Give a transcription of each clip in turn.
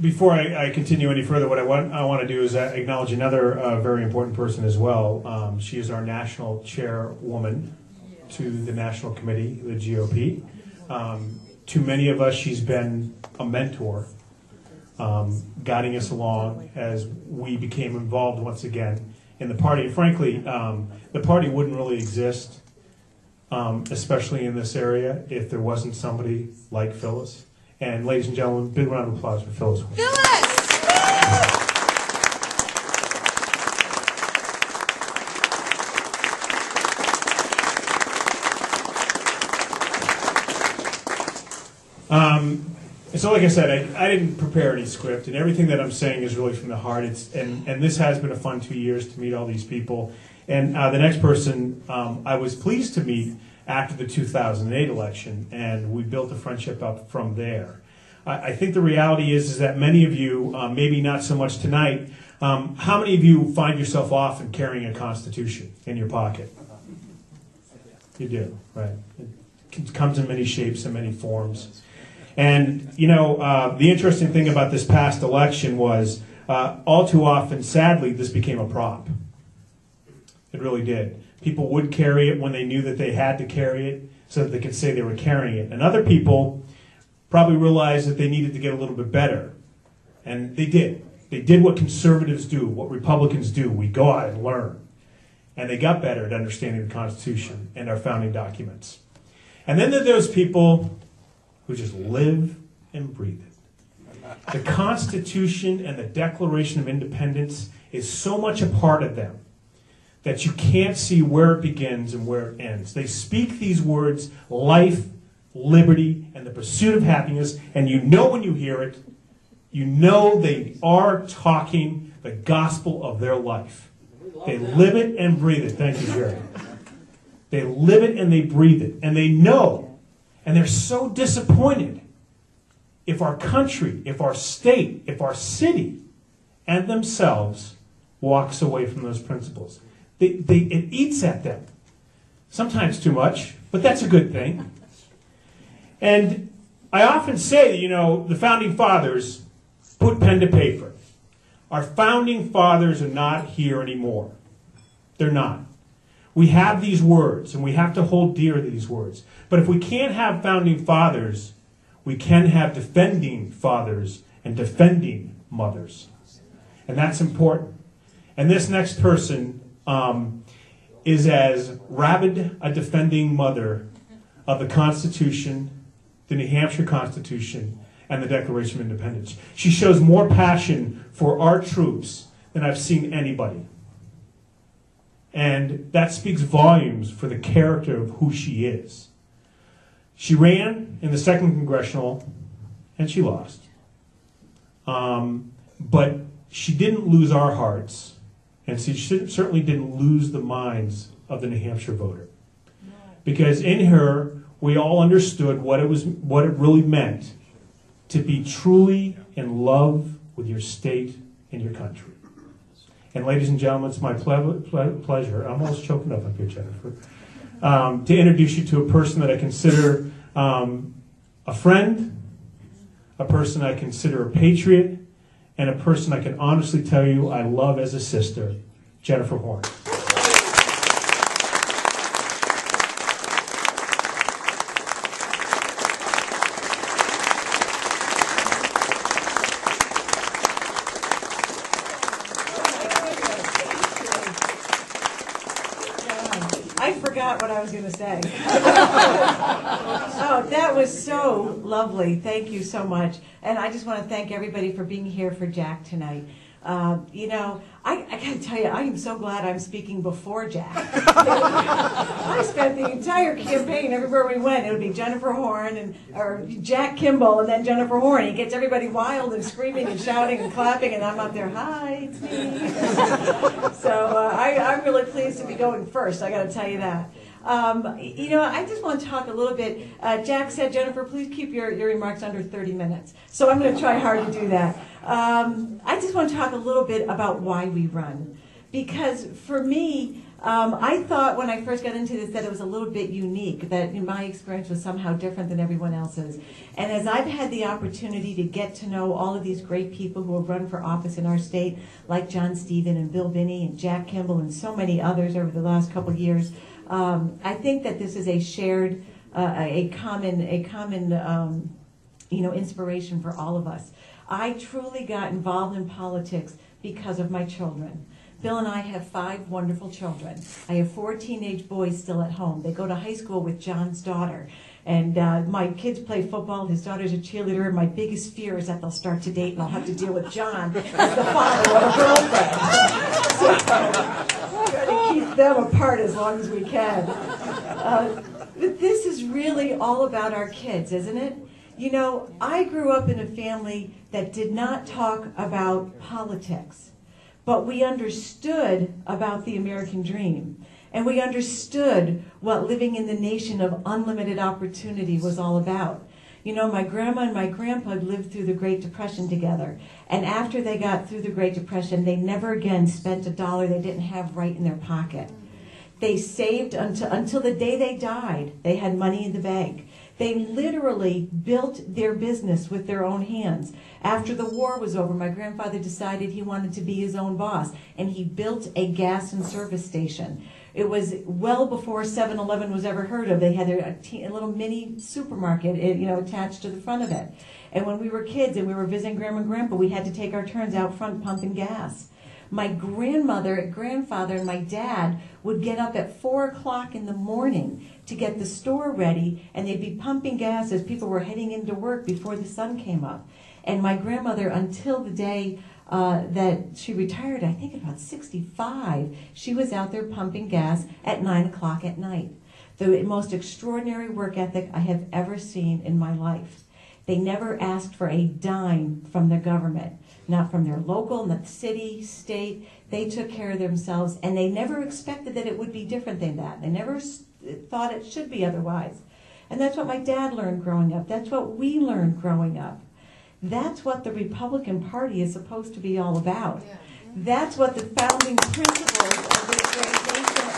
Before I continue any further, what I want to do is acknowledge another very important person as well. She is our national chairwoman to the National Committee, the GOP. To many of us, she's been a mentor, guiding us along as we became involved once again in the party. Frankly, the party wouldn't really exist, especially in this area, if there wasn't somebody like Phyllis. And ladies and gentlemen, big round of applause for Phyllis. So like I said, I didn't prepare any script, and everything that I'm saying is really from the heart. It's, and this has been a fun 2 years to meet all these people. And the next person I was pleased to meet after the 2008 election, and we built the friendship up from there. I think the reality is that many of you, maybe not so much tonight, how many of you find yourself often carrying a Constitution in your pocket? You do, right? It comes in many shapes and many forms. And, you know, the interesting thing about this past election was, all too often, sadly, this became a prop. It really did. People would carry it when they knew that they had to carry it so that they could say they were carrying it. And other people probably realized that they needed to get a little bit better. And they did. They did what conservatives do, what Republicans do. We go out and learn. And they got better at understanding the Constitution and our founding documents. And then there are those people who just live and breathe it. The Constitution and the Declaration of Independence is so much a part of them that you can't see where it begins and where it ends. They speak these words, life, liberty, and the pursuit of happiness, and you know when you hear it, you know they are talking the gospel of their life. They live it and breathe it. Thank you, Jerry. They live it and they breathe it, and they know, and they're so disappointed if our country, if our state, if our city, and themselves walks away from those principles. It eats at them, sometimes too much, but that's a good thing. And I often say, you know, the Founding Fathers put pen to paper. Our Founding Fathers are not here anymore. They're not. We have these words, and we have to hold dear these words. But if we can't have Founding Fathers, we can have defending fathers and defending mothers. And that's important. And this next person is as rabid a defending mother of the Constitution, the New Hampshire Constitution, and the Declaration of Independence. She shows more passion for our troops than I've seen anybody. And that speaks volumes for the character of who she is. She ran in the second congressional, and she lost. But she didn't lose our hearts. And she certainly didn't lose the minds of the New Hampshire voter. Because in her, we all understood what it really meant to be truly in love with your state and your country. And ladies and gentlemen, it's my pleasure, I'm almost choking up here, Jennifer, to introduce you to a person that I consider a friend, a person I consider a patriot, and a person I can honestly tell you I love as a sister, Jennifer Horn. I forgot what I was going to say. Oh, that was so lovely. Thank you so much. And I just want to thank everybody for being here for Jack tonight. You know, I got to tell you, I am so glad I'm speaking before Jack. I spent the entire campaign, everywhere we went, it would be Jennifer Horn, or Jack Kimball, and then Jennifer Horn. He gets everybody wild and screaming and shouting and clapping, and I'm up there, hi, it's me. So I'm really pleased to be going first, I got to tell you that. You know, I just want to talk a little bit. Jack said, Jennifer, please keep your remarks under 30 minutes. So I'm going to try hard to do that. I just want to talk a little bit about why we run. Because for me, I thought when I first got into this that it was a little bit unique, that my experience was somehow different than everyone else's. And as I've had the opportunity to get to know all of these great people who have run for office in our state, like John Stephen and Bill Binney and Jack Kimball and so many others over the last couple of years, I think that this is a shared, a common inspiration for all of us. I truly got involved in politics because of my children. Bill and I have 5 wonderful children. I have 4 teenage boys still at home. They go to high school with John's daughter. And my kids play football. His daughter's a cheerleader. And my biggest fear is that they'll start to date and I'll have to deal with John as the father of a girlfriend. So we're going to keep them apart as long as we can. But this is really all about our kids, isn't it? You know, I grew up in a family that did not talk about politics. But we understood about the American dream. And we understood what living in the nation of unlimited opportunity was all about. You know, my grandma and my grandpa lived through the Great Depression together. And after they got through the Great Depression, they never again spent a dollar they didn't have right in their pocket. They saved until the day they died. They had money in the bank. They literally built their business with their own hands. After the war was over, my grandfather decided he wanted to be his own boss, and he built a gas and service station. It was well before 7-Eleven was ever heard of. They had a little mini supermarket, attached to the front of it. And when we were kids and we were visiting Grandma and Grandpa, we had to take our turns out front pumping gas. My grandmother, grandfather, and my dad would get up at 4 o'clock in the morning to get the store ready, and they'd be pumping gas as people were heading into work before the sun came up. And my grandmother, until the day that she retired, I think about 65, she was out there pumping gas at 9 o'clock at night. The most extraordinary work ethic I have ever seen in my life. They never asked for a dime from the government. Not from their local, not the city, state. They took care of themselves, and they never expected that it would be different than that. They never thought it should be otherwise. And that's what my dad learned growing up. That's what we learned growing up. That's what the Republican Party is supposed to be all about. Yeah. That's what the founding principles of this great nation are.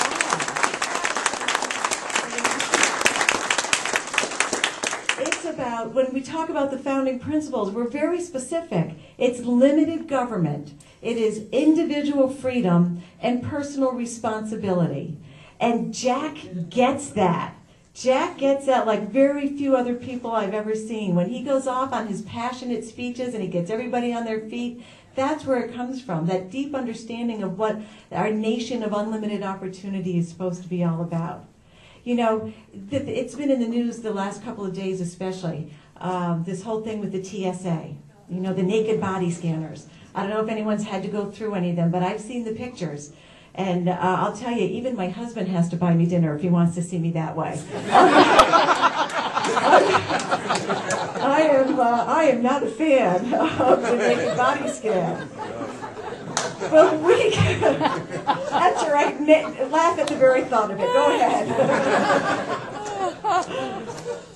It's about, when we talk about the founding principles, we're very specific. It's limited government, it is individual freedom and personal responsibility. And Jack gets that. Jack gets that like very few other people I've ever seen. When he goes off on his passionate speeches and he gets everybody on their feet, that's where it comes from, that deep understanding of what our nation of unlimited opportunity is supposed to be all about. You know, it's been in the news the last couple of days especially, this whole thing with the TSA. You know, the naked body scanners. I don't know if anyone's had to go through any of them, but I've seen the pictures. And I'll tell you, even my husband has to buy me dinner if he wants to see me that way. I am not a fan of the naked body scan. But we can, that's all right, laugh at the very thought of it, go ahead.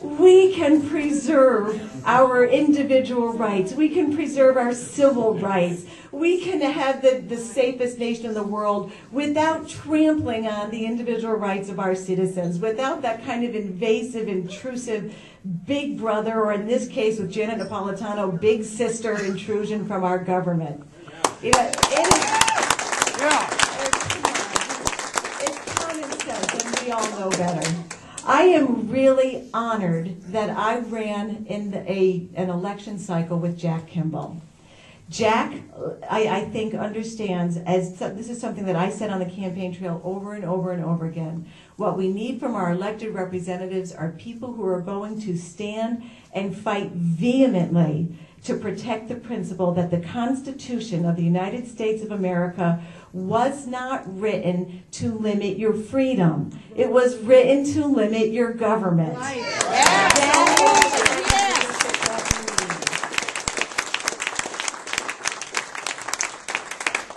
We can preserve our individual rights. We can preserve our civil rights. We can have the safest nation in the world without trampling on the individual rights of our citizens, without that kind of invasive, intrusive big brother, or in this case with Janet Napolitano, big sister intrusion from our government. You know, it's common sense, and we all know better. I am really honored that I ran in an election cycle with Jack Kimball. Jack, I think, understands, this is something that I said on the campaign trail over and over and over again, what we need from our elected representatives are people who are going to stand and fight vehemently to protect the principle that the Constitution of the United States of America was not written to limit your freedom. It was written to limit your government. Right. Yeah. Yes.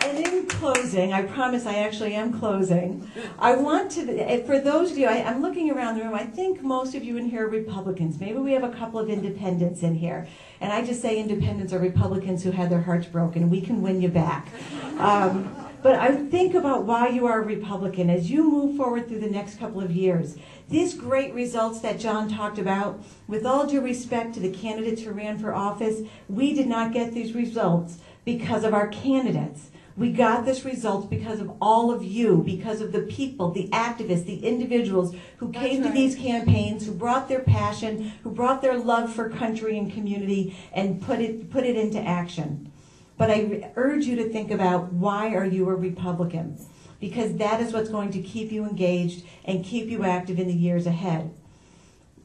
And in closing, I promise I actually am closing. I want to, for those of you, I'm looking around the room, I think most of you in here are Republicans. Maybe we have a couple of independents in here. And I just say independents are Republicans who had their hearts broken. We can win you back. But I think about why you are a Republican as you move forward through the next couple of years. These great results that John talked about, with all due respect to the candidates who ran for office, we did not get these results because of our candidates. We got this result because of all of you, because of the people, the activists, the individuals who came to these campaigns, who brought their passion, who brought their love for country and community, and put it into action. But I urge you to think about, why are you a Republican? Because that is what's going to keep you engaged and keep you active in the years ahead.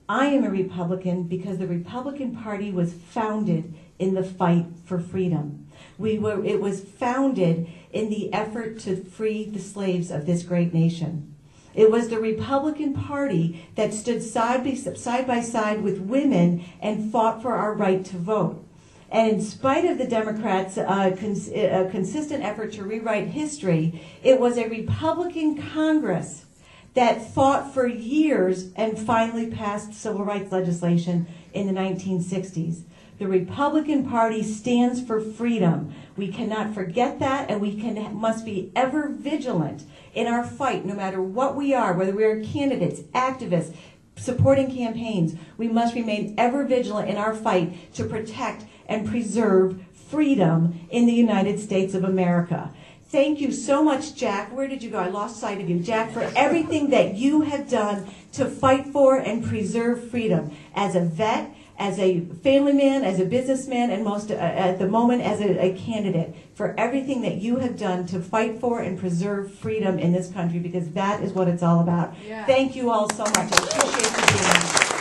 I am a Republican because the Republican Party was founded in the fight for freedom. It was founded in the effort to free the slaves of this great nation. It was the Republican Party that stood side by side with women and fought for our right to vote. And in spite of the Democrats' consistent effort to rewrite history, it was a Republican Congress that fought for years and finally passed civil rights legislation in the 1960s. The Republican Party stands for freedom. We cannot forget that, and we must be ever vigilant in our fight, no matter what we are, whether we are candidates, activists, supporting campaigns. We must remain ever vigilant in our fight to protect and preserve freedom in the United States of America. Thank you so much, Jack. Where did you go? I lost sight of you. Jack, for everything that you have done to fight for and preserve freedom as a vet, as a family man, as a businessman, and most at the moment as a candidate, for everything that you have done to fight for and preserve freedom in this country, because that is what it's all about. Yeah. Thank you all so much. I appreciate you being here.